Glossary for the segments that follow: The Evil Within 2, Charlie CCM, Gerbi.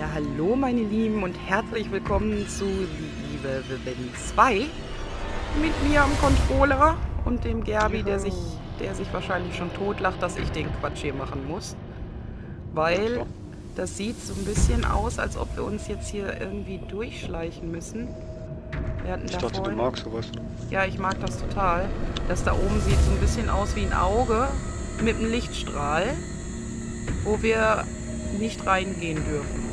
Ja, hallo meine Lieben und herzlich willkommen zu The Evil Within 2 mit mir am Controller und dem Gerbi, der sich wahrscheinlich schon totlacht, dass ich den Quatsch hier machen muss, weil das sieht so ein bisschen aus, als ob wir uns jetzt hier irgendwie durchschleichen müssen. Ich dachte, du magst sowas. Ja, ich mag das total. Das da oben sieht so ein bisschen aus wie ein Auge mit einem Lichtstrahl, wo wir nicht reingehen dürfen.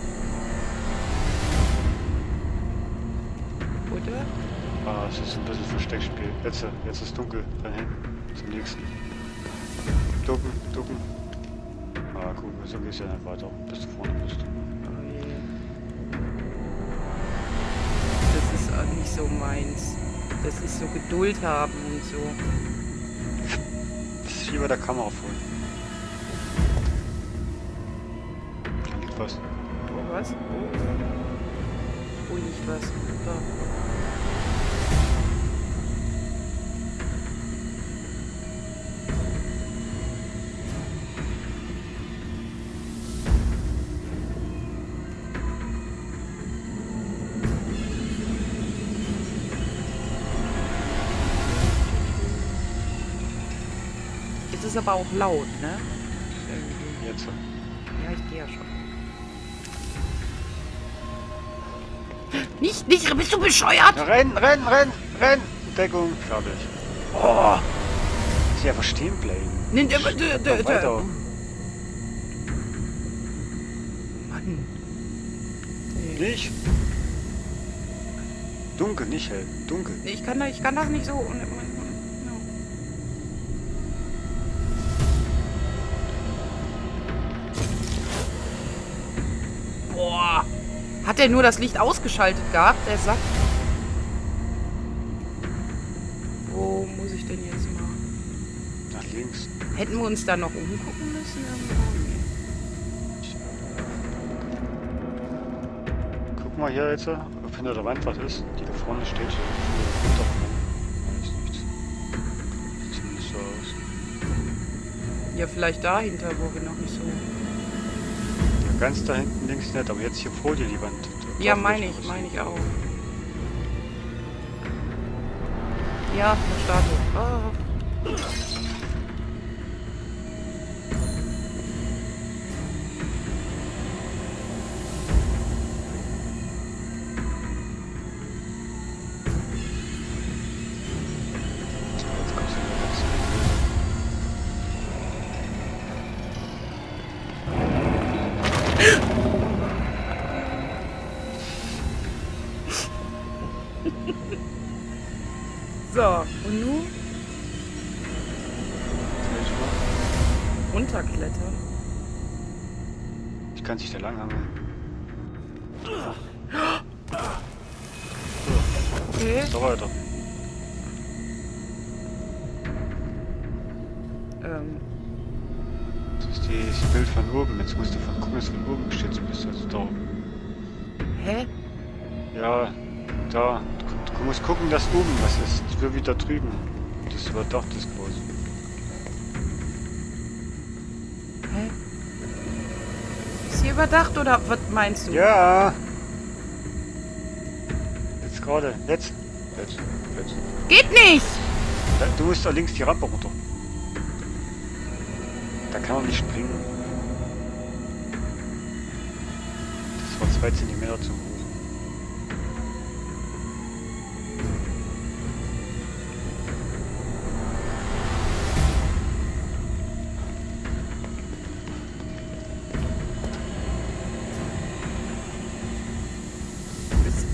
Oder? Ah, es ist ein bisschen Versteckspiel. Jetzt ist dunkel. Dann hin zum nächsten. Ducken, ducken. Ah, gut, so geht's ja nicht weiter, bis du vorne bist. Das ist auch nicht so meins. Das ist so Geduld haben und so. Das ist hier bei der Kamera voll. Da liegt was. Oh, was? Oh, liegt was. Da. Das ist aber auch laut, ne? Jetzt schon. Ja, ich gehe ja schon. Nicht, bist du bescheuert? Ja, renn! Deckung, glaube ich. Oh! Ich will einfach stehen bleiben. Nimm, weiter. Mann. Nicht? Dunkel, nicht hell. Dunkel. Ich kann das nicht so. Boah. Hat der nur das Licht ausgeschaltet gehabt, der Sack? Wo muss ich denn jetzt mal? Nach links. Hätten wir uns da noch umgucken müssen? Guck mal hier jetzt, ob hinter der Wand was ist, die da vorne steht. Da ist nichts. Sieht zumindest so aus. Ja, vielleicht dahinter, wo wir noch nicht so. Ganz da hinten links nicht, aber jetzt hier vor dir die Wand. Ja, meine ich auch. Ja, Statue. Oh. So, und nun? Runterklettern. Ich kann sich da langhangeln. Okay. So weiter. Das ist das Bild von oben. Jetzt musst du von Kumpels von oben geschützt bist, also da. Hä? Ja, da. Du musst gucken, dass oben was ist. Das wird wieder drüben. Das überdacht ist quasi. Hä? Ist hier überdacht oder was meinst du? Ja. Jetzt gerade. Jetzt. Geht nicht! Du musst da links die Rampe runter. Da kann man nicht springen. Das war 2 Zentimeter zu hoch.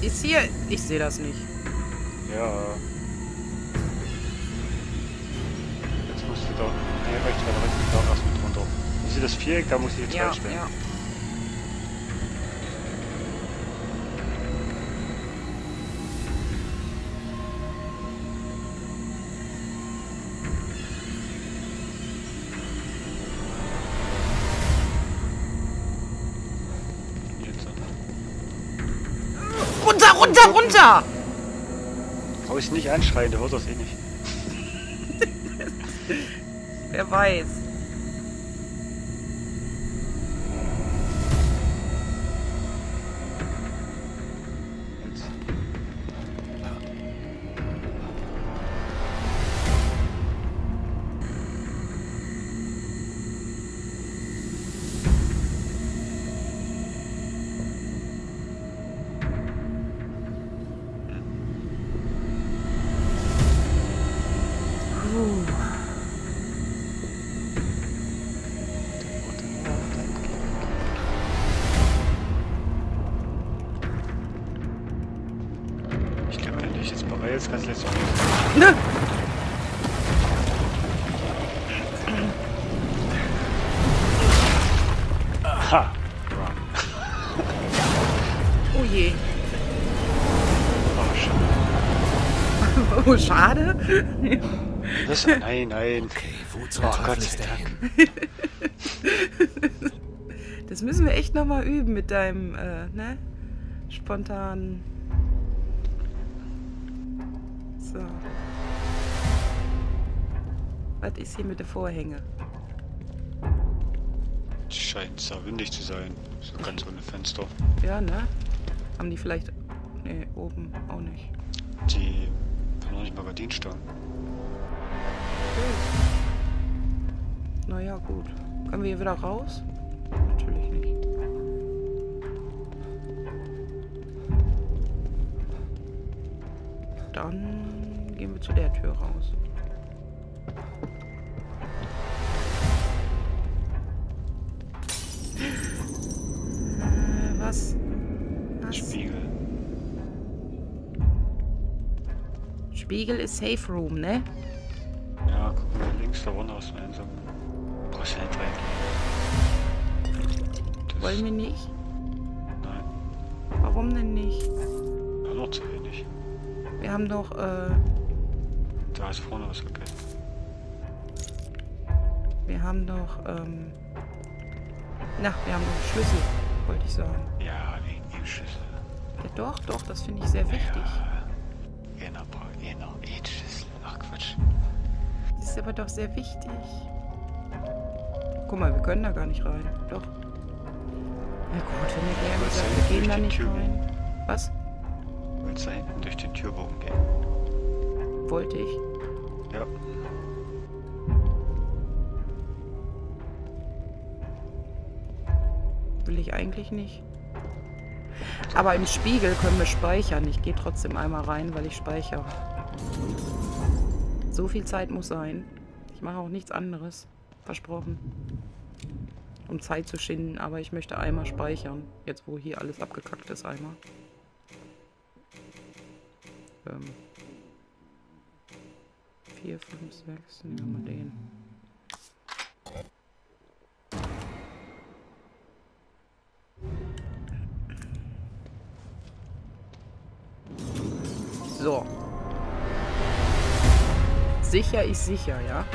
Ist hier... Ich sehe das nicht. Ja. Jetzt musst du da... Nee, rechts, da erst mit runter. Ich sehe das Viereck, da muss ich jetzt reinstellen. Ja. Runter! Brauche ich nicht anschreien, der hört das eh nicht. Wer weiß. jetzt kannst du jetzt auch nicht. Aha. Oh je. Oh, schade. Oh, schade? Das, nein, nein. Okay, wozu? Oh, Gott sei Dank. Das müssen wir echt nochmal üben mit deinem, ne? Spontan. So. Was ist hier mit den Vorhängen? Scheint sehr windig zu sein. So ganz ohne Fenster. Ja, ne? Haben die vielleicht... Ne, oben auch nicht. Die haben noch nicht mal Gardinen stehen. Okay. Naja, gut. Können wir hier wieder raus? Natürlich nicht. Dann gehen wir zu der Tür raus. Was? Was? Spiegel. Spiegel ist Safe Room, ne? Ja, guck mal links, da runter ist einsam. Brauchst du nicht rein. Wollen wir nicht? Nein. Warum denn nicht? Ja, noch zu wenig. Wir haben doch, Da ist vorne was, okay. Wir haben doch, na, wir haben doch Schlüssel, wollte ich sagen. Ja, wegen dem Schlüssel. Ja, doch, doch, das finde ich sehr wichtig. Ja, genau, Schlüssel. Ach, Quatsch. Das ist aber doch sehr wichtig. Guck mal, wir können da gar nicht rein. Doch. Na gut, wenn wir gerne gesagt, wir gehen da nicht rein. Was? Willst du da hinten durch den Türbogen gehen? Wollte ich. Ja. Will ich eigentlich nicht. Aber im Spiegel können wir speichern. Ich gehe trotzdem einmal rein, weil ich speichere. So viel Zeit muss sein. Ich mache auch nichts anderes. Versprochen. Um Zeit zu schinden, aber ich möchte einmal speichern. Jetzt, wo hier alles abgekackt ist, einmal. Vier, fünf, sechs. Nehmen wir mal den. So. Sicher ist sicher, ja?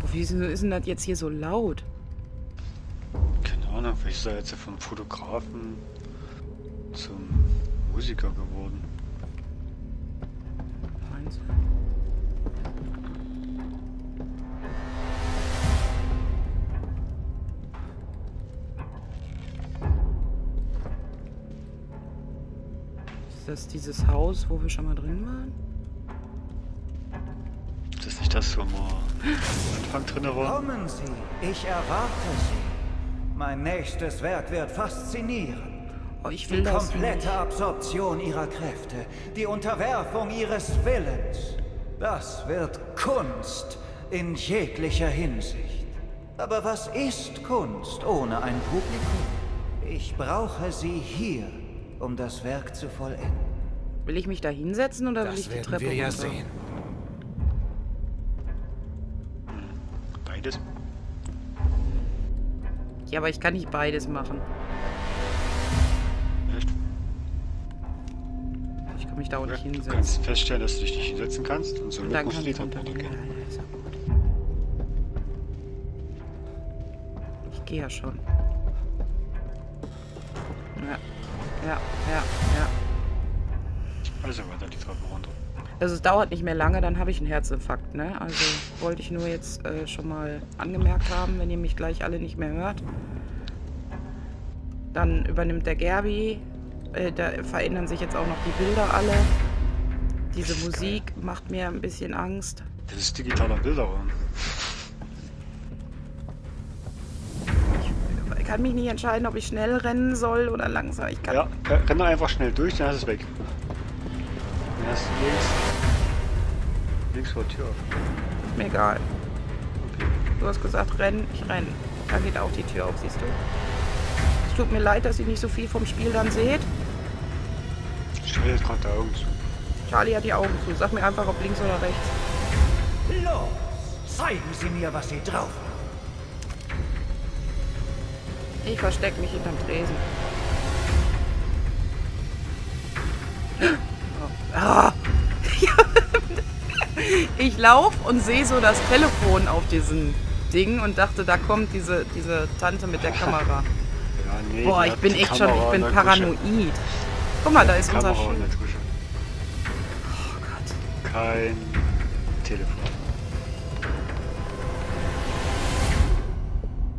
Oh, wieso ist denn das jetzt hier so laut? Keine Ahnung, vielleicht ist er jetzt vom Fotografen zum Musiker geworden. Meinst du? Das ist dieses Haus, wo wir schon mal drin waren? Ist das nicht das, wo wir am Anfang drin waren? Kommen Sie, ich erwarte Sie. Mein nächstes Werk wird faszinierend. Oh, ich will die komplette Absorption Ihrer Kräfte, die Unterwerfung Ihres Willens. Das wird Kunst in jeglicher Hinsicht. Aber was ist Kunst ohne ein Publikum? Ich brauche Sie hier, um das Werk zu vollenden. Will ich mich da hinsetzen oder will ich die Treppe runter? Das werden wir ja sehen. Beides? Ja, aber ich kann nicht beides machen. Echt? Ich kann mich da auch nicht hinsetzen. Du kannst feststellen, dass du dich nicht hinsetzen kannst. Und so musst du die Treppe runtergehen. Ich gehe ja schon. Ja. Ja, ja, ja. Also weiter die Treppe runter. Also es dauert nicht mehr lange, dann habe ich einen Herzinfarkt, ne? Also wollte ich nur jetzt schon mal angemerkt haben, wenn ihr mich gleich alle nicht mehr hört. Dann übernimmt der Gerbi. Da verändern sich jetzt auch noch die Bilder alle. Diese Musik macht mir ein bisschen Angst. Das ist digitaler Bilderraum. Ich kann mich nicht entscheiden, ob ich schnell rennen soll oder langsam. Ich kann ja, renne einfach schnell durch, dann hast du es weg. Dann hast du links vor der Tür. Ist mir egal. Okay. Du hast gesagt, rennen, ich renne. Da geht auch die Tür auf, siehst du. tut mir leid, dass ihr nicht so viel vom Spiel dann seht. Charlie hat gerade die Augen zu. Charlie hat die Augen zu. Sag mir einfach, ob links oder rechts. Los! Zeigen Sie mir, was Sie drauf haben. Ich verstecke mich hinterm Tresen. Oh. Ah. Ich laufe und sehe so das Telefon auf diesem Ding und dachte, da kommt diese Tante mit der Kamera. Ja, nee, boah, ich bin echt Kamera schon, ich bin paranoid. Küche. Guck mal, da ist Kamera unser Schiff. Oh Gott. Kein Telefon.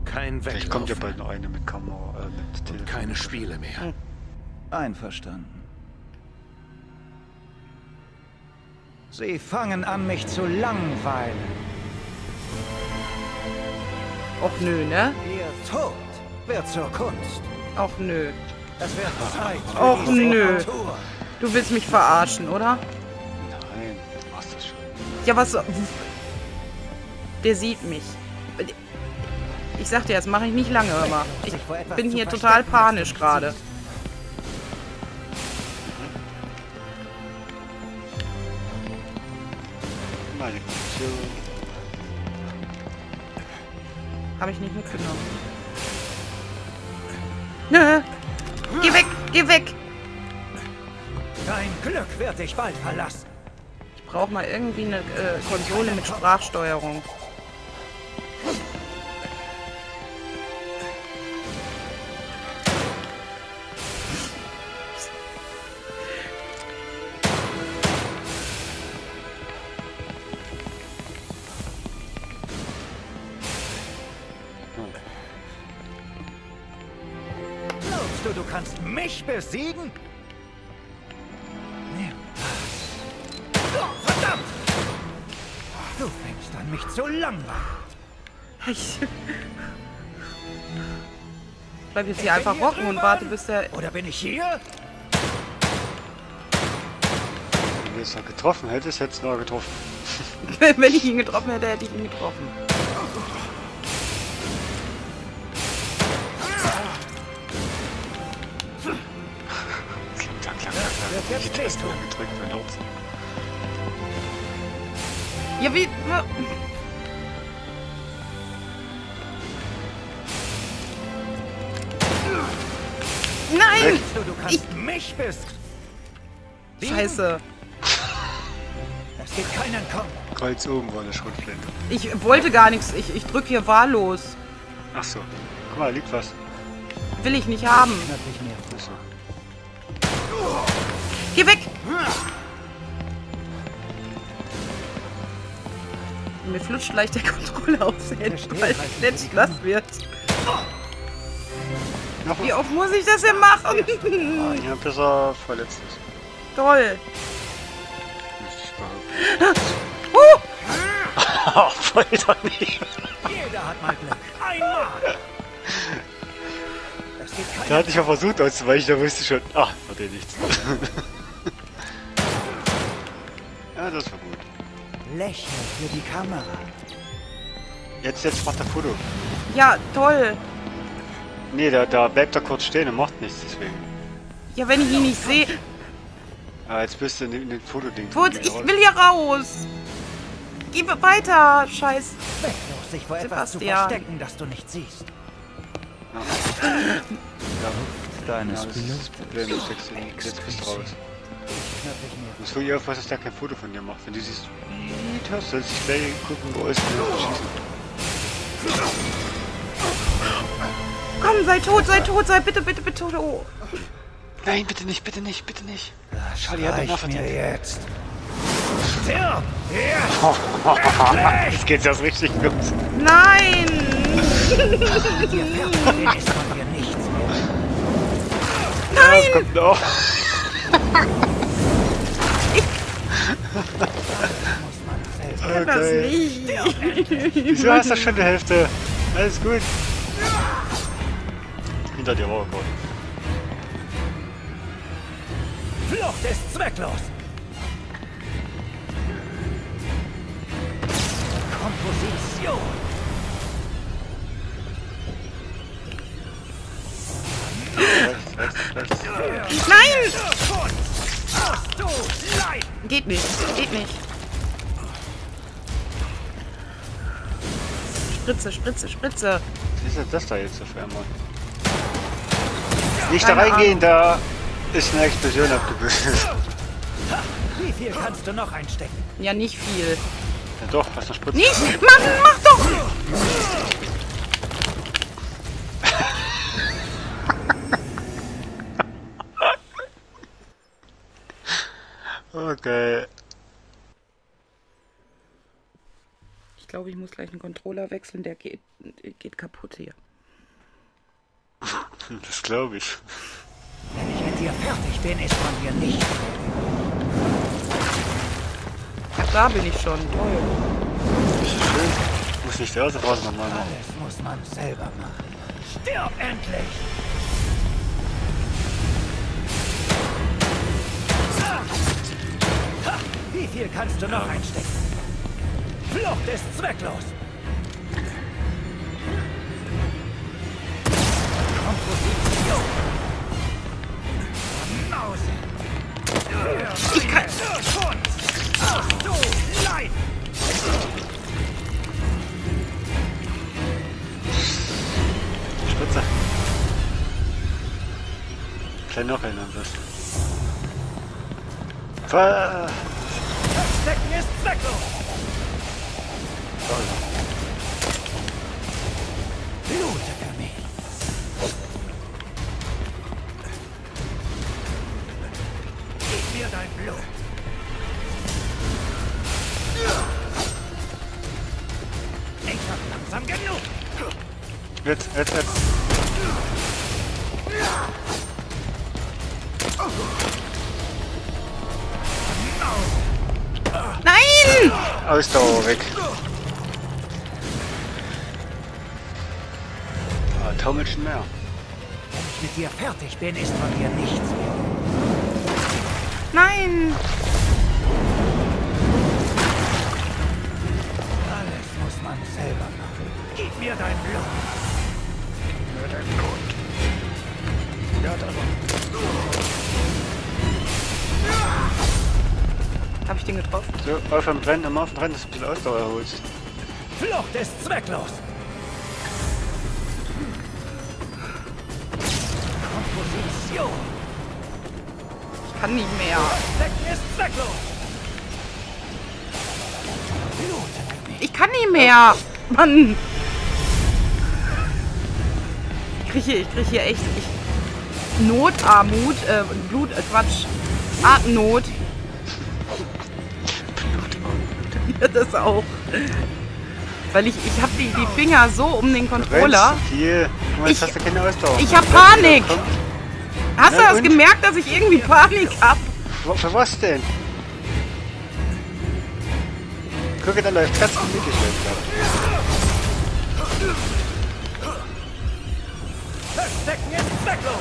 Kein Weckruf. Vielleicht kommt ja bald noch eine mit Kamera, mit Telefon. Und keine Spiele mehr. Hm. Einverstanden. Sie fangen an, mich zu langweilen. Och nö, ne? Ihr Tod wird zur Kunst. Och nö. Es wird Zeit für Och nö. Natur. Du willst mich verarschen, oder? Nein, du machst das schon. Ja, was... Der sieht mich. Ich sag dir, das mache ich nicht lange immer. Ich bin hier total panisch gerade. Habe ich nicht mitgenommen. Nö! Geh weg! Geh weg! Dein Glück wird dich bald verlassen. Ich brauche mal irgendwie eine Konsole mit Sprachsteuerung. Du kannst mich besiegen? Nimm das. Oh, verdammt! Du fängst an, mich zu langweilen. Ich bleib jetzt hier einfach rocken und warte, bis der... Oder bin ich hier? Wenn du es noch getroffen hättest, hättest du noch getroffen. Wenn ich ihn getroffen hätte, hätte ich ihn getroffen. Ich hätte erst mal gedrückt, mein Herz. Ja, wie... Nein! Du kannst mich bist. Scheiße. Es gibt keinen Kopf. Kreuz oben war eine Schrotflinte. Ich wollte gar nichts. Ich drück hier wahllos. Ach so. Guck mal, da liegt was. Will ich nicht haben. Geh weg! Mir flutscht leicht der Controller aufs Hemd, weil es letztlich nass wird. Wie oft muss ich das denn machen? Ah, ich hab besser verletzt. Toll! Voll daneben! Jeder hat mal Glück. Einmal! Da hatte ich ja versucht auszuweichen, da wusste ich schon. Ach, war der nichts. Ja, das war gut. Lächeln für die Kamera. Jetzt macht er Foto. Ja, toll. Nee, da bleibt er kurz stehen und macht nichts, deswegen. Ja, wenn ich ihn nicht sehe. Ah, jetzt bist du in dem Fotoding. Ich will hier raus. Geh weiter, scheiß. Weglos, sich vor etwas zu verstecken, das du nicht siehst. Ja. Deines Problem ist sexy. Jetzt bist du raus. Du musst wirklich aufpassen, dass der kein Foto von dir macht. Wenn du siehst, sollst du dich gleich gucken, wo ist der Schießen. Komm, sei tot, sei tot, sei bitte, bitte, bitte. Oh. Nein, bitte nicht, bitte nicht, bitte nicht. Charlie hat danach verdient. Jetzt. Stirb! Jetzt geht's erst richtig gut. Nein! Nein! Ja, ich kann das nicht. Wieso hast du schon die Hälfte? Alles gut. Hinter dir war er. Flucht ist zwecklos. Komposition. Geht nicht. Geht nicht. Spritze, Spritze, Spritze. Was ist denn das da jetzt für einmal? Nicht da reingehen, da ist eine Explosion abgebildet. Wie viel kannst du noch einstecken? Ja, nicht viel. Ja doch, was noch Spritze. Nicht! Mann, mach doch! Okay. Ich glaube, ich muss gleich einen Controller wechseln, der geht kaputt hier. Das glaube ich. Wenn ich mit dir fertig bin, ist von dir nicht. Ach, da bin ich schon. Toll. Das ist schön. Ich muss nicht raus, was man mal macht. Alles muss man selber machen. Stirb endlich! Wie viel kannst du noch einstecken? Flucht ist zwecklos! Ich kann... Ach du Leid! Spitze. Klein noch ein anderes. Stecken ist zwecklos! Blute für mich! Gib mir dein Blut! Ich hab langsam genug! Jetzt! Nein! Ausdauer weg. Ah, Taumelchen mehr. Wenn ich mit dir fertig bin, ist von dir nichts mehr. Nein! Alles muss man selber machen. Gib mir dein Blut. Nur dein Blut. Ja, hab ich den getroffen? So, auf dem Brennen, dass du ein bisschen Ausdauer erholst. Flucht ist zwecklos! Komposition! Ich kann nicht mehr. Stecken ist zwecklos! Ich kann nicht mehr! Mann! Ich krieg hier echt... Notarmut, Quatsch. Atemnot. Das auch. Weil ich habe die Finger so um den Controller. Ich habe Panik. Hast du das gemerkt, dass ich irgendwie Panik habe? Für was denn? Guck, da läuft ganz gemütlich. Verstecken ist zwecklos.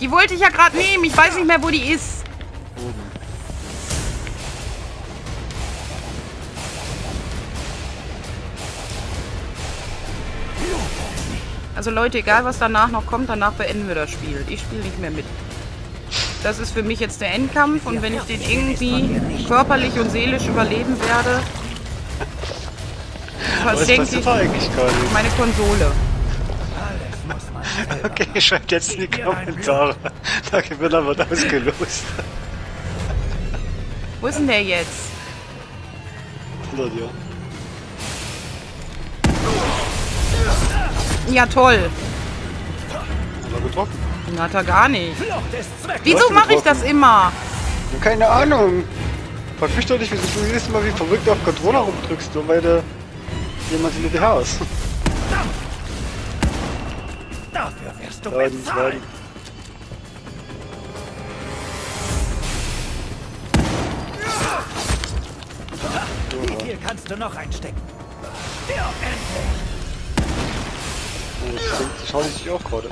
Die wollte ich ja gerade nehmen. Ich weiß nicht mehr, wo die ist. Oben. Also Leute, egal was danach noch kommt, danach beenden wir das Spiel. Ich spiele nicht mehr mit. Das ist für mich jetzt der Endkampf. Und wenn ich den irgendwie körperlich und seelisch überleben werde, versenke ich meine Konsole. Okay, schreibt jetzt in die Kommentare. Der Gewinner wird ausgelost. Wo ist denn der jetzt? Hinter dir. Ja, toll. Hat er getroffen? Den hat er gar nicht. Wieso mache ich das immer? Keine Ahnung. Frag mich doch nicht, wieso du jedes Mal wie verrückt auf Controller rumdrückst, nur weil du jemanden mit dir hast. Dafür wirst du bezahlen! Wie viel kannst du noch einstecken? Stirb endlich! Das schaue ich dich auch gerade.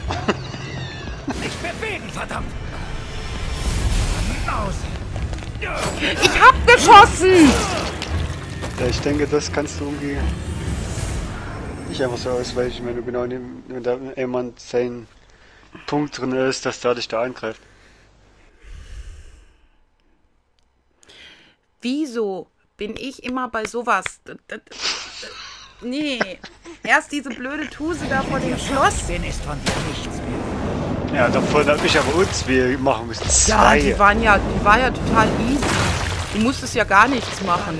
Nicht bewegen, verdammt! Ich hab geschossen! Ja, ich denke, das kannst du umgehen. Nicht einfach so ausweichen, wenn du genau neben jemand sein Punkt drin ist, dass dadurch da eingreift. Wieso bin ich immer bei sowas? Nee, erst diese blöde Tuse da vor dem Schloss. Ist von dir nichts mehr. Ja, davon habe ich aber uns wir machen müssen. Ja, die war ja total easy. Du musstest ja gar nichts machen.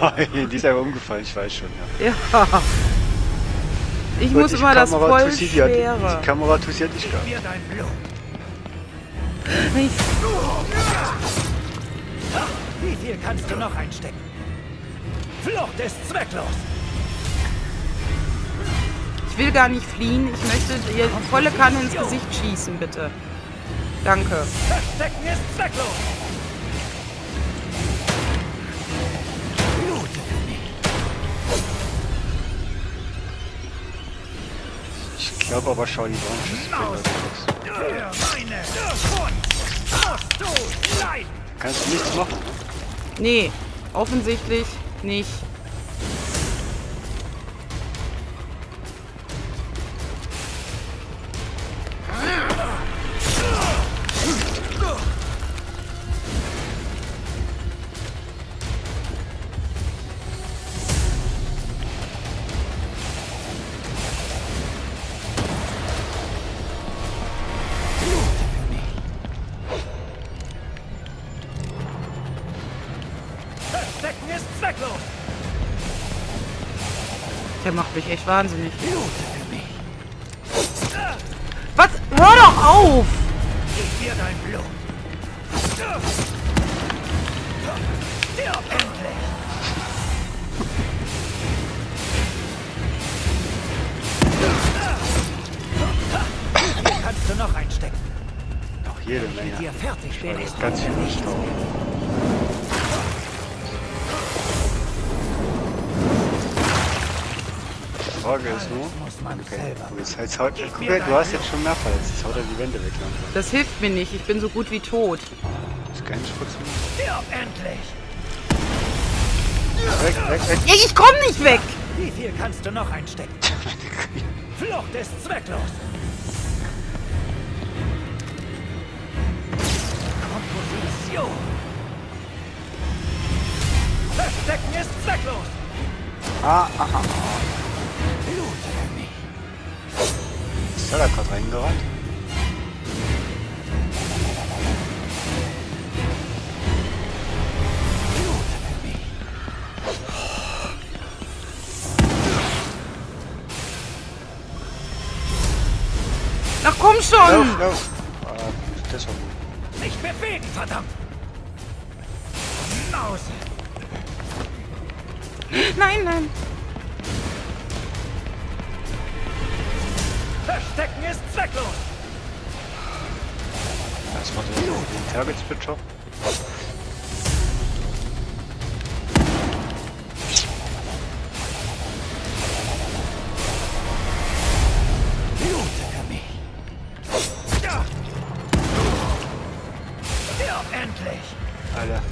Nein, die ist einfach umgefallen, ich weiß schon. Ja. Ja. Ich muss immer das voll schwere. Die Kamera tusiert dich gar nicht. Wie viel kannst du noch einstecken? Flucht ist zwecklos. Ich will gar nicht fliehen. Ich möchte dir volle Kanne ins Gesicht schießen, bitte. Danke. Verstecken ist zwecklos. Ich glaube aber, schau die Baumschuss. Kannst du nichts machen? Nee, offensichtlich nicht. Der macht mich echt wahnsinnig. Was? Hör doch auf! Kannst du noch einstecken? Noch jede Menge. Wenn dir fertig bin, ist ganz viel nicht. Die Frage ist nur, okay, du hast jetzt schon mehr verletzt, jetzt haut er die Wände weg. Langsam. Das hilft mir nicht, ich bin so gut wie tot. Das ist kein Spritz mehr. Endlich! Weg, weg, weg! Ich komm nicht weg! Wie viel kannst du noch einstecken? Flucht ist zwecklos! Komposition! Verstecken ist zwecklos! Ah. Ist da gerade reingerannt? Na komm schon! Lauf! Das war gut. Nicht bewegen, verdammt! Maus! Nein! Verstecken ist zwecklos! Das war der Target-Spit-Job. Endlich! Alter.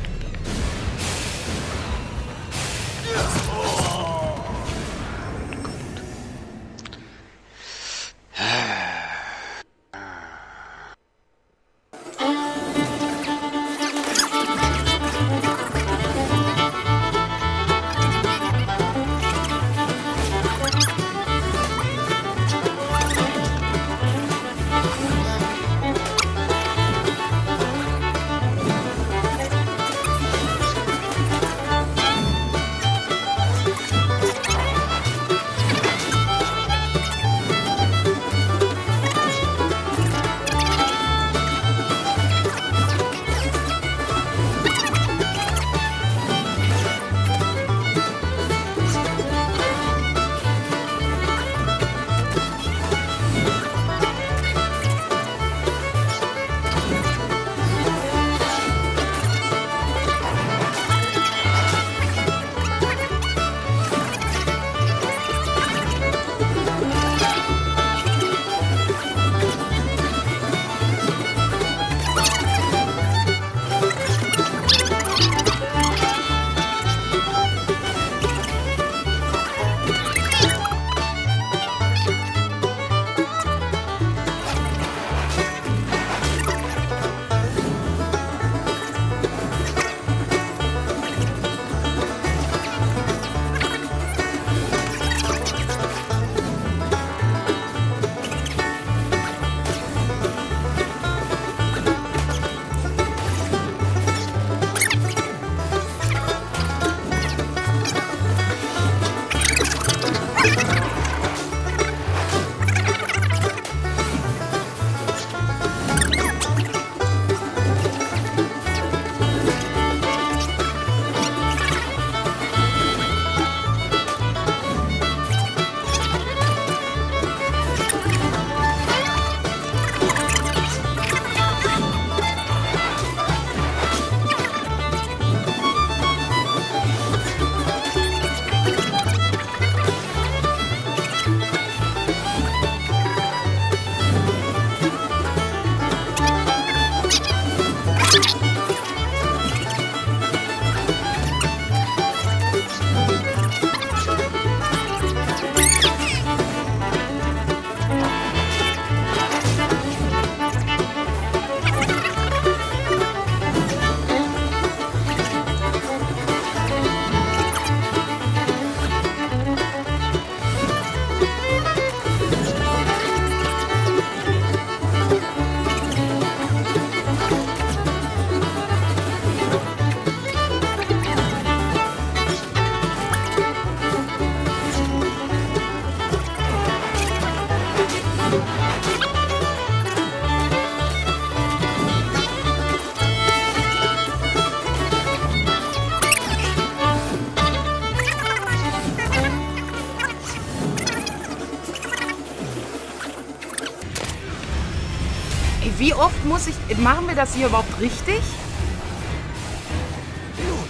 Wie oft muss ich... Machen wir das hier überhaupt richtig?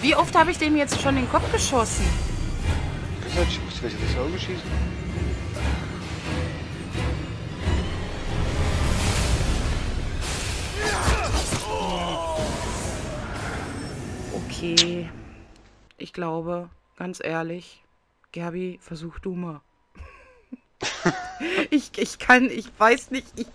Wie oft habe ich dem jetzt schon den Kopf geschossen? Ich muss vielleicht ins Auge schießen. Okay. Ich glaube, ganz ehrlich, Gerbi, versuch du mal. Ich weiß nicht,